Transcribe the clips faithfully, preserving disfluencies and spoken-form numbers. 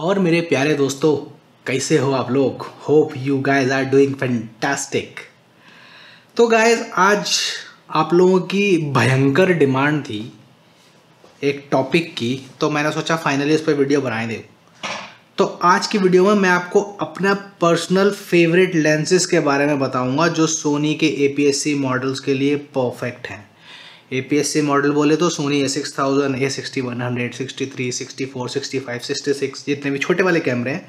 और मेरे प्यारे दोस्तों, कैसे हो आप लोग? Hope you guys are doing fantastic. तो गाइज, आज आप लोगों की भयंकर डिमांड थी एक टॉपिक की, तो मैंने सोचा फाइनली इस पर वीडियो बनाए दे। तो आज की वीडियो में मैं आपको अपना पर्सनल फेवरेट लेंसेज के बारे में बताऊंगा जो सोनी के A P S C models के लिए परफेक्ट हैं। A P S C model बोले तो Sony A six thousand, A sixty one hundred, sixty three, sixty four, sixty five, sixty six, जितने भी छोटे वाले कैमरे हैं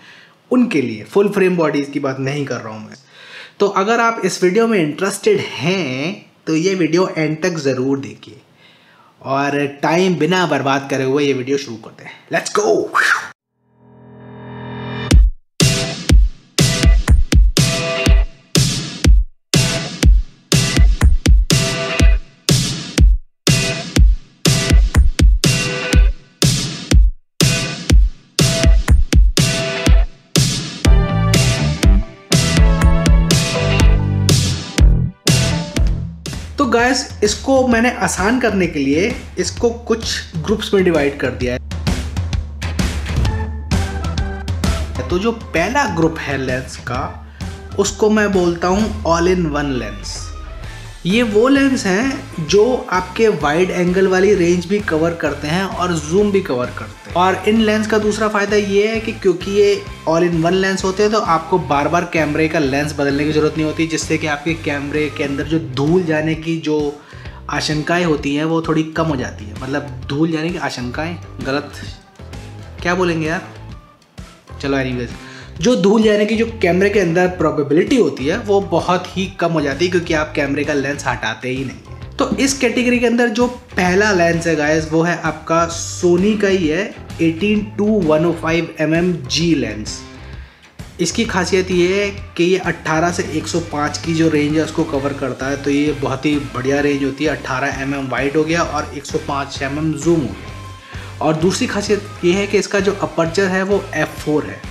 उनके लिए। फुल फ्रेम बॉडीज़ की बात नहीं कर रहा हूँ मैं। तो अगर आप इस वीडियो में इंटरेस्टेड हैं तो ये वीडियो एंड तक ज़रूर देखिए और टाइम बिना बर्बाद करे हुए ये वीडियो शुरू करते हैं। Let's go. तो गाइस, इसको मैंने आसान करने के लिए इसको कुछ ग्रुप्स में डिवाइड कर दिया है। तो जो पहला ग्रुप है लेंस का, उसको मैं बोलता हूँ ऑल इन वन लेंस। ये वो लेंस हैं जो आपके वाइड एंगल वाली रेंज भी कवर करते हैं और जूम भी कवर करते हैं। और इन लेंस का दूसरा फ़ायदा ये है कि क्योंकि ये ऑल इन वन लेंस होते हैं तो आपको बार बार कैमरे का लेंस बदलने की ज़रूरत नहीं होती, जिससे कि आपके कैमरे के अंदर जो धूल जाने की जो आशंकाएँ होती हैं वो थोड़ी कम हो जाती है। मतलब धूल जाने की आशंकाएँ, गलत क्या बोलेंगे यार, चलो एनीवेज, जो धूल जाने की जो कैमरे के अंदर प्रोबेबिलिटी होती है वो बहुत ही कम हो जाती है क्योंकि आप कैमरे का लेंस हटाते ही नहीं। तो इस कैटेगरी के अंदर जो पहला लेंस है गाइस, वो है आपका सोनी का ही है अठारह टू एक सौ पाँच एम एम जी लेंस। इसकी खासियत ये है कि ये अठारह से एक सौ पाँच की जो रेंज है उसको कवर करता है, तो ये बहुत ही बढ़िया रेंज होती है। अठारह एम एम वाइड हो गया और एक सौ पाँच एम एम जूम हो गया। और दूसरी खासियत ये है कि इसका जो अपर्चर है वो एफ फोर है,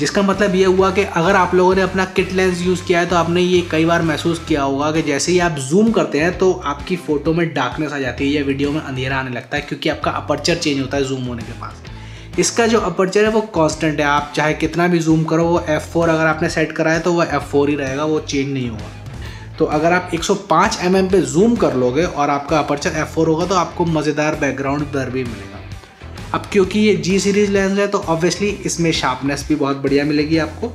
जिसका मतलब ये हुआ कि अगर आप लोगों ने अपना किट लेंस यूज़ किया है तो आपने ये कई बार महसूस किया होगा कि जैसे ही आप जूम करते हैं तो आपकी फ़ोटो में डार्कनेस आ जाती है या वीडियो में अंधेरा आने लगता है, क्योंकि आपका अपर्चर चेंज होता है जूम होने के बाद। इसका जो अपर्चर है वो कॉन्स्टेंट है, आप चाहे कितना भी जूम करो वो एफ़ फोर अगर आपने सेट करा है तो वह एफ़ फोर ही रहेगा, वो चेंज नहीं होगा। तो अगर आप एक सौ पाँच एम एम पे जूम कर लोगे और आपका अपर्चर एफ़ फोर होगा तो आपको मज़ेदार बैकग्राउंड ब्लर भी मिलेगा। अब क्योंकि ये जी सीरीज़ लेंस है तो ऑब्वियसली इसमें शार्पनेस भी बहुत बढ़िया मिलेगी आपको,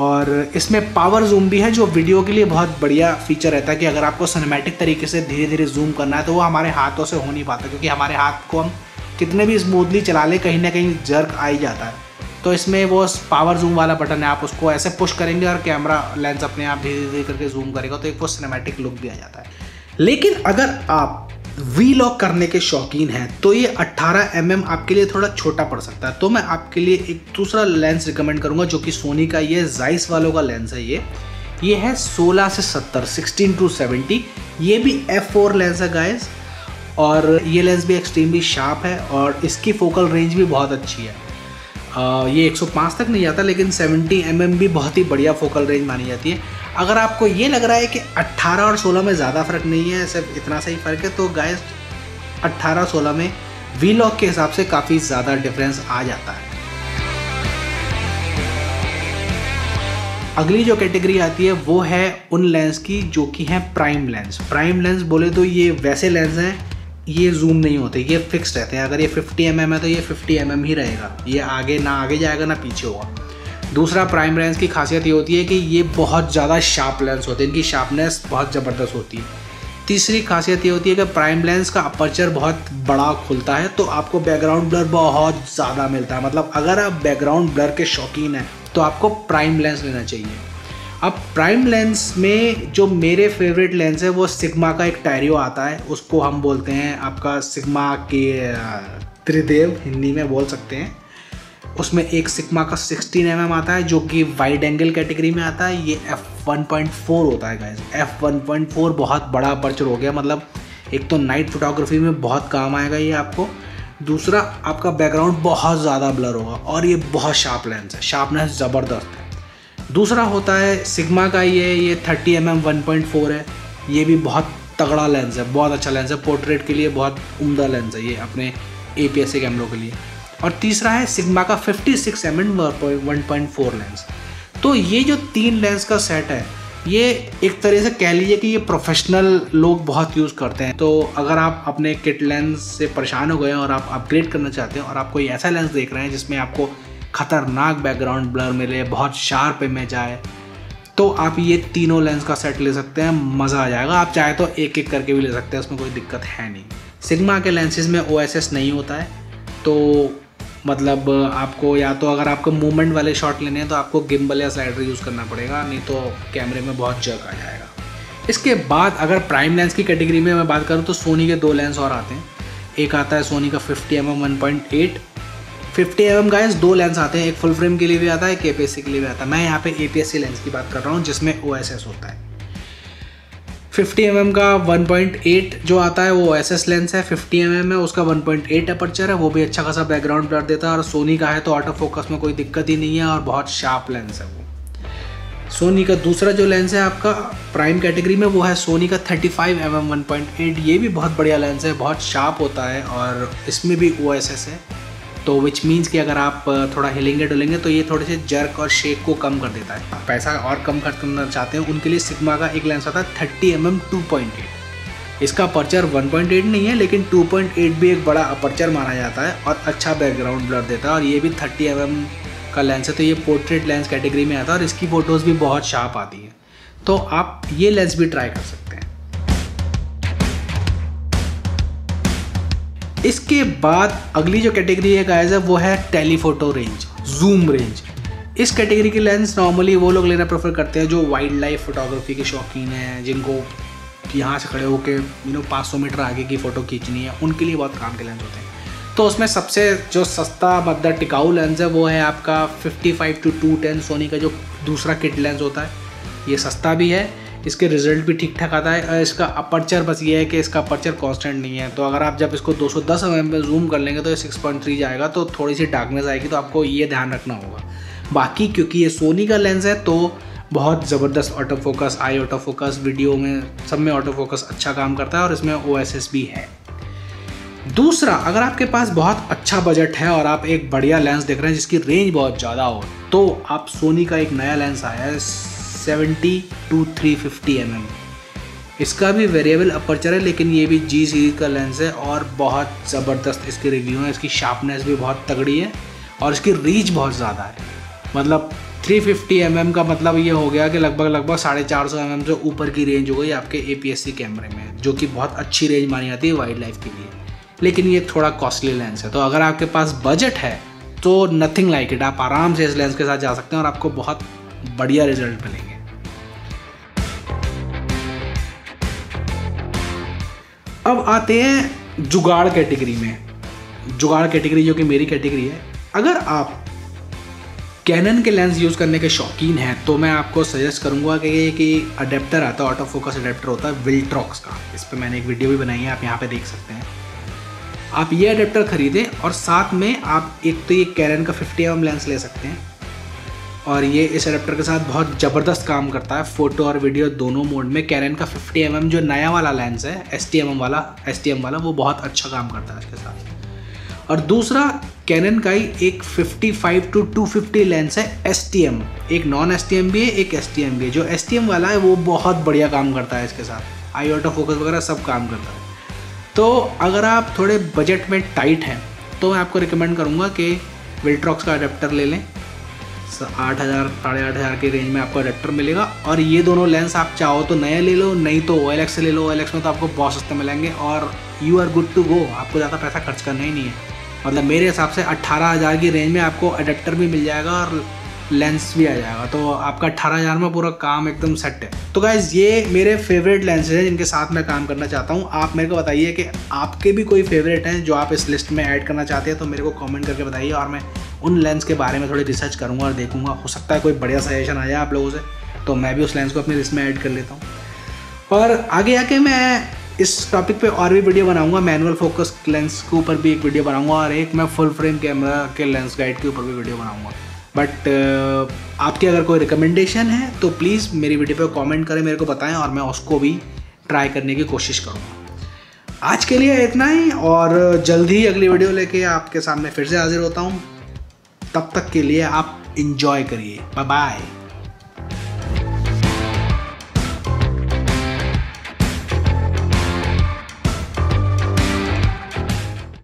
और इसमें पावर जूम भी है जो वीडियो के लिए बहुत बढ़िया फीचर रहता है कि अगर आपको सिनेमैटिक तरीके से धीरे धीरे जूम करना है तो वो हमारे हाथों से हो नहीं पाता, क्योंकि हमारे हाथ को हम कितने भी स्मूथली चला ले कहीं ना कहीं जर्क आ ही जाता है। तो इसमें वो पावर जूम वाला बटन है, आप उसको ऐसे पुश करेंगे और कैमरा लेंस अपने आप धीरे धीरे करके जूम करेगा, तो एक वो सिनेमैटिक लुक भी आ जाता है। लेकिन अगर आप वीलॉग करने के शौकीन हैं तो ये अठारह एम एम आपके लिए थोड़ा छोटा पड़ सकता है। तो मैं आपके लिए एक दूसरा लेंस रिकमेंड करूंगा जो कि सोनी का ये जाइस वालों का लेंस है। ये ये है सोलह से सत्तर, सिक्सटीन टू सेवेंटी। ये भी एफ फोर लेंस है गाइस, और ये लेंस भी एक्सट्रीमली शार्प है और इसकी फोकल रेंज भी बहुत अच्छी है। आ, ये एक सौ पाँच तक नहीं आता, लेकिन सत्तर एम एम भी बहुत ही बढ़िया फोकल रेंज मानी जाती है। अगर आपको ये लग रहा है कि अठारह और सोलह में ज़्यादा फ़र्क नहीं है, सिर्फ इतना सा ही फ़र्क है, तो गाइस अठारह सोलह में वीलॉग के हिसाब से काफ़ी ज़्यादा डिफरेंस आ जाता है। अगली जो कैटेगरी आती है वो है उन लेंस की जो कि हैं प्राइम लेंस। प्राइम लेंस बोले तो ये वैसे लेंस हैं, ये जूम नहीं होते, ये फिक्स रहते हैं। अगर ये फिफ्टी एम एम है तो ये फिफ्टी एम एम ही रहेगा, ये आगे ना आगे जाएगा ना पीछे होगा। दूसरा प्राइम लेंस की खासियत ये होती है कि ये बहुत ज़्यादा शार्प लेंस होते हैं, इनकी शार्पनेस बहुत ज़बरदस्त होती है। तीसरी खासियत ये होती है कि प्राइम लेंस का अपर्चर बहुत बड़ा खुलता है, तो आपको बैकग्राउंड ब्लर बहुत ज़्यादा मिलता है। मतलब अगर आप बैकग्राउंड ब्लर के शौकीन हैं तो आपको प्राइम लेंस लेना चाहिए। अब प्राइम लेंस में जो मेरे फेवरेट लेंस है वो सिग्मा का एक टायरियो आता है, उसको हम बोलते हैं आपका सिग्मा के त्रिदेव, हिंदी में बोल सकते हैं। उसमें एक सिग्मा का सिक्सटीन एम एम आता है जो कि वाइड एंगल कैटेगरी में आता है। ये एफ वन पॉइंट फोर होता है guys, F one point four बहुत बड़ा अपर्चर हो गया। मतलब एक तो नाइट फोटोग्राफी में बहुत काम आएगा ये आपको, दूसरा आपका बैकग्राउंड बहुत ज़्यादा ब्लर होगा, और ये बहुत शार्प लेंस है, शार्पनेस ज़बरदस्त है। दूसरा होता है सिग्मा का ये ये thirty M M one point four है। ये भी बहुत तगड़ा लेंस है, बहुत अच्छा लेंस है, पोर्ट्रेट के लिए बहुत उम्दा लेंस है ये अपने ए पी एस सी कैमरों के लिए। और तीसरा है सिग्मा का छप्पन M M one point four lens. तो ये जो तीन लेंस का सेट है ये एक तरह से कह लीजिए कि ये प्रोफेशनल लोग बहुत यूज़ करते हैं। तो अगर आप अपने किट लेंस से परेशान हो गए और आप अपग्रेड करना चाहते हो और आप कोई ऐसा लेंस देख रहे हैं जिसमें आपको खतरनाक बैकग्राउंड ब्लर मिले, बहुत शार्प इमेज आए, तो आप ये तीनों लेंस का सेट ले सकते हैं, मज़ा आ जाएगा। आप चाहे तो एक एक करके भी ले सकते हैं, उसमें कोई दिक्कत है नहीं। सिग्मा के लेंसेज में ओ एस एस नहीं होता है, तो मतलब आपको या तो अगर आपको मूवमेंट वाले शॉट लेने हैं तो आपको गिम्बल या स्लाइडर यूज़ करना पड़ेगा, नहीं तो कैमरे में बहुत जर्क आ जाएगा। इसके बाद अगर प्राइम लेंस की कैटेगरी में मैं बात करूँ तो सोनी के दो लेंस और आते हैं। एक आता है सोनी का fifty M M one point eight, fifty M M guys दो लेंस आते हैं, एक फुल फ्रेम के लिए भी आता है, एक ए पी एस सी के लिए भी आता है। मैं यहाँ पे A P S C lens की बात कर रहा हूँ जिसमें ओ एस एस होता है। फिफ्टी एम एम का वन पॉइंट एट जो आता है वो ओ एस एस लेंस है, फिफ्टी एम एम है, उसका वन पॉइंट एट अपर्चर है, वो भी अच्छा खासा बैकग्राउंड ब्लर देता है और सोनी का है तो ऑटो फोकस में कोई दिक्कत ही नहीं है और बहुत शार्प लेंस है वो। सोनी का दूसरा जो लेंस है आपका प्राइम कैटेगरी में वो है सोनी का thirty five M M one point eight. ये भी बहुत बढ़िया लेंस है, बहुत शार्प होता है और इसमें भी ओ एस एस है, तो विच मीन्स कि अगर आप थोड़ा हिलेंगे डुलेंगे तो ये थोड़े से जर्क और शेक को कम कर देता है। पैसा और कम खर्च करना चाहते हैं उनके लिए सिग्मा का एक लेंस आता है thirty M M two point eight. इसका अपर्चर वन पॉइंट एट नहीं है लेकिन टू पॉइंट एट भी एक बड़ा अपर्चर माना जाता है और अच्छा बैकग्राउंड ब्लर देता है, और ये भी थर्टी एम एम का लेंस है, तो ये पोर्ट्रेट लेंस कैटेगरी में आता है और इसकी फ़ोटोज़ भी बहुत शार्प आती हैं, तो आप ये लेंस भी ट्राई कर सकते हैं। इसके बाद अगली जो कैटेगरी है गाइस है वो है टेलीफोटो रेंज, जूम रेंज। इस कैटेगरी के लेंस नॉर्मली वो लोग लेना प्रेफर करते हैं जो वाइल्ड लाइफ फोटोग्राफी के शौकीन हैं, जिनको यहाँ से खड़े होकर यू नो पाँच सौ मीटर आगे की फ़ोटो खींचनी है, उनके लिए बहुत काम के लेंस होते हैं। तो उसमें सबसे जो सस्ता मतलब टिकाऊ लेंस है वो है आपका fifty five to two ten Sony का जो दूसरा किट लेंस होता है। ये सस्ता भी है, इसके रिजल्ट भी ठीक ठाक आता है। इसका अपर्चर बस ये है कि इसका अपर्चर कांस्टेंट नहीं है, तो अगर आप जब इसको two hundred ten M M पे जूम कर लेंगे तो ये सिक्स पॉइंट थ्री जाएगा, तो थोड़ी सी डार्कनेस आएगी, तो आपको ये ध्यान रखना होगा। बाकी क्योंकि ये सोनी का लेंस है तो बहुत ज़बरदस्त auto focus, eye auto focus, video में सब में ऑटो फोकस अच्छा काम करता है और इसमें ओ एस एस भी है। दूसरा, अगर आपके पास बहुत अच्छा बजट है और आप एक बढ़िया लेंस देख रहे हैं जिसकी रेंज बहुत ज़्यादा हो, तो आप सोनी का एक नया लेंस आया है seventy to three fifty M M. इसका भी वेरिएबल अपर्चर है लेकिन ये भी जी सीरीज का लेंस है और बहुत ज़बरदस्त इसके रिव्यू है। इसकी शार्पनेस भी बहुत तगड़ी है और इसकी रीच बहुत ज़्यादा है, मतलब थ्री फिफ्टी एम एम का मतलब ये हो गया कि लगभग लगभग साढ़े चार सौ एम एम से ऊपर की रेंज हो गई आपके ए पी एस सी कैमरे में, जो कि बहुत अच्छी रेंज मानी जाती है वाइल्ड लाइफ के लिए, लेकिन ये थोड़ा कॉस्टली लेंस है। तो अगर आपके पास बजट है तो नथिंग लाइक इट, आप आराम से इस लेंस के साथ जा सकते हैं और आपको बहुत बढ़िया रिजल्ट मिलेंगे। अब आते हैं जुगाड़ कैटेगरी में। जुगाड़ कैटेगरी जो कि मेरी कैटेगरी है, अगर आप कैनन के लेंस यूज़ करने के शौकीन हैं तो मैं आपको सजेस्ट करूंगा कि ये कि अडेप्टर आता है, ऑटो फोकस अडेप्टर होता है विल्ट्रॉक्स का। इस पर मैंने एक वीडियो भी बनाई है, आप यहाँ पे देख सकते हैं। आप ये अडेप्टर खरीदें और साथ में आप एक तो ये कैनन का फिफ्टी एम एम लेंस ले सकते हैं और ये इस अडेप्टर के साथ बहुत ज़बरदस्त काम करता है फ़ोटो और वीडियो दोनों मोड में। कैनन का फिफ्टी एम एम जो नया वाला लेंस है एस टी एम वाला एस टी एम वाला वो बहुत अच्छा काम करता है इसके साथ। और दूसरा कैनन का ही एक fifty five to two fifty lens है एस टी एम, एक नॉन एस टी एम भी है एक एस टी एम भी है। जो एस टी एम वाला है वो बहुत बढ़िया काम करता है इसके साथ, आई ऑटो फोकस वगैरह सब काम करता है। तो अगर आप थोड़े बजट में टाइट हैं तो मैं आपको रिकमेंड करूँगा कि विल्ट्रॉक्स का अडेप्टर ले लें। आठ हज़ार साढ़े आठ हज़ार की रेंज में आपको अडेप्टर मिलेगा और ये दोनों लेंस आप चाहो तो नया ले लो, नहीं तो ओ एल एक्स से ले लो। ओ एल एक्स में तो आपको बहुत सस्ते मिलेंगे और you are good to go, आपको ज़्यादा पैसा खर्च करना ही नहीं है। मतलब मेरे हिसाब से अट्ठारह हज़ार की रेंज में आपको अडेप्टर भी मिल जाएगा और लेंस भी आ जाएगा, तो आपका अट्ठारह हज़ार में पूरा काम एकदम सेट है। तो गाइज़ ये मेरे फेवरेट लेंसेज हैं जिनके साथ मैं काम करना चाहता हूँ। आप मेरे को बताइए कि आपके भी कोई फेवरेट हैं जो आप इस लिस्ट में ऐड करना चाहते हैं, तो मेरे को कमेंट करके बताइए और मैं उन लेंस के बारे में थोड़ी रिसर्च करूँगा और देखूँगा। हो सकता है कोई बढ़िया सजेशन आया आप लोगों से, तो मैं भी उस लेंस को अपनी लिस्ट में ऐड कर लेता हूँ। और आगे आके मैं इस टॉपिक पे और भी वीडियो बनाऊँगा, मैनुअल फोकस लेंस के ऊपर भी एक वीडियो बनाऊँगा और एक मैं फुल फ्रेम कैमरा के लेंस गाइड के ऊपर भी वीडियो बनाऊँगा। बट आपकी अगर कोई रिकमेंडेशन है तो प्लीज़ मेरी वीडियो पर कॉमेंट करें, मेरे को बताएँ और मैं उसको भी ट्राई करने की कोशिश करूँगा। आज के लिए इतना ही, और जल्द ही अगली वीडियो लेके आपके सामने फिर से हाजिर होता हूँ। तब तक के लिए आप एंजॉय करिए। Bye bye.